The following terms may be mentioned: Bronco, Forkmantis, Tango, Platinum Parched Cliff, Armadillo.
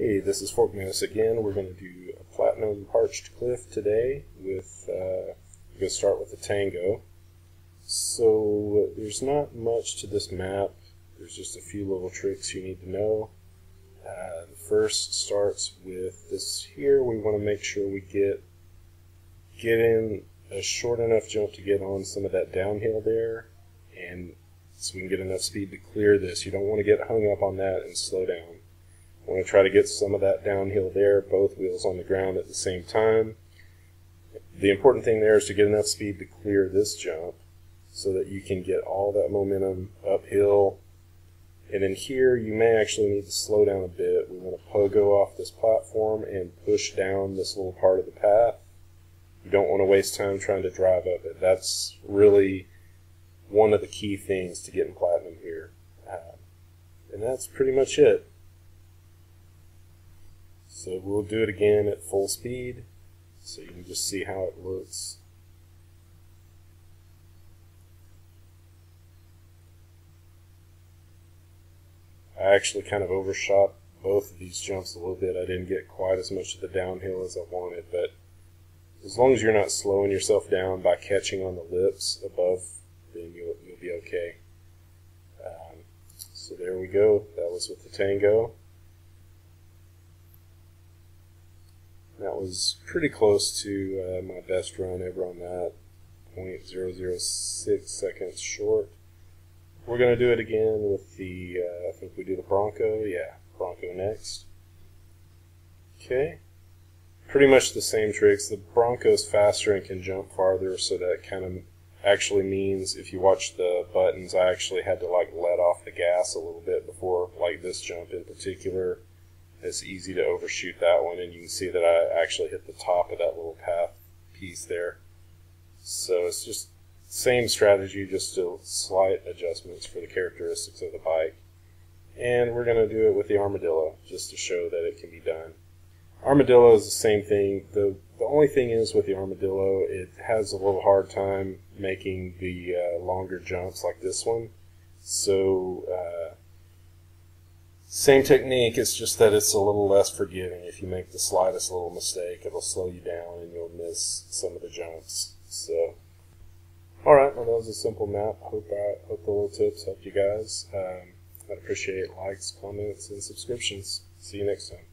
Hey, this is Forkmantis again. We're going to do a Platinum Parched Cliff today. We're going to start with the Tango. So there's not much to this map. There's just a few little tricks you need to know. The first starts with this here. We want to make sure we get in a short enough jump to get on some of that downhill there, and so we can get enough speed to clear this. You don't want to get hung up on that and slow down. I want to try to get some of that downhill there, both wheels on the ground at the same time. The important thing there is to get enough speed to clear this jump so that you can get all that momentum uphill. And then here you may actually need to slow down a bit. We want to pogo off this platform and push down this little part of the path. You don't want to waste time trying to drive up it. That's really one of the key things to getting platinum here. And that's pretty much it. So we'll do it again at full speed, so you can just see how it looks. I actually kind of overshot both of these jumps a little bit. I didn't get quite as much of the downhill as I wanted, but as long as you're not slowing yourself down by catching on the lips above, then you'll be okay. So there we go. That was with the Tango. That was pretty close to my best run ever on that, 0.006 seconds short. We're going to do it again with the, I think we do the Bronco, yeah, Bronco next. Okay, pretty much the same tricks. The Bronco's faster and can jump farther, so that kind of actually means, if you watch the buttons, I actually had to like let off the gas a little bit before, like this jump in particular. It's easy to overshoot that one, and you can see that I actually hit the top of that little path piece there. So it's just same strategy, just to slight adjustments for the characteristics of the bike. And we're going to do it with the Armadillo, just to show that it can be done. Armadillo is the same thing. The only thing is, with the Armadillo, it has a little hard time making the longer jumps like this one. So same technique, it's just that it's a little less forgiving. If you make the slightest little mistake, it'll slow you down and you'll miss some of the jumps. So, alright, well, that was a simple map. Hope the little tips helped you guys. I'd appreciate likes, comments, and subscriptions. See you next time.